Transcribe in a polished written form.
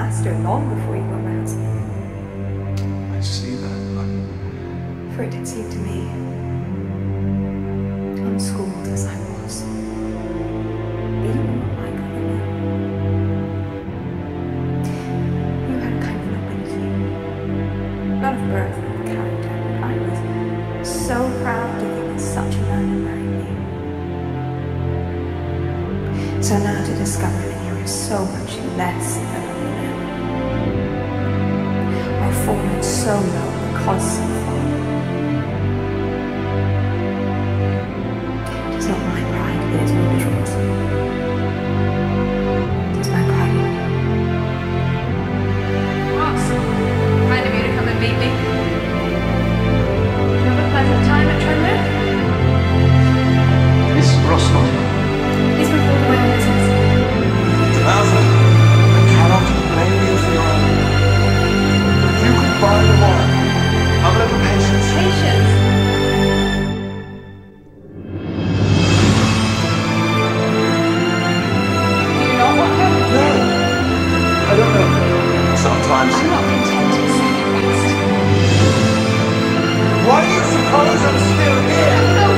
master long before you were master. I see that, but... For it did seem to me, unschooled as I was, being what my brother knew. You had a kind of nobility, not of birth, but of character. I was so proud to think that such a man had married me. So now to discover that you are so much less than I am. I've fallen so low because so far. It is not my pride, it is my difference. It is my pride. Awesome. Kind of you to come and meet me. Time at Tremor? Miss Rossman. Is my fault my business? Alfred, I cannot blame you for your own. If you could buy them all, have a little patience. Patience? Do you know what happened? No. I don't know. Sometimes. I'm not content with saying it best. Why do you suppose I'm still here?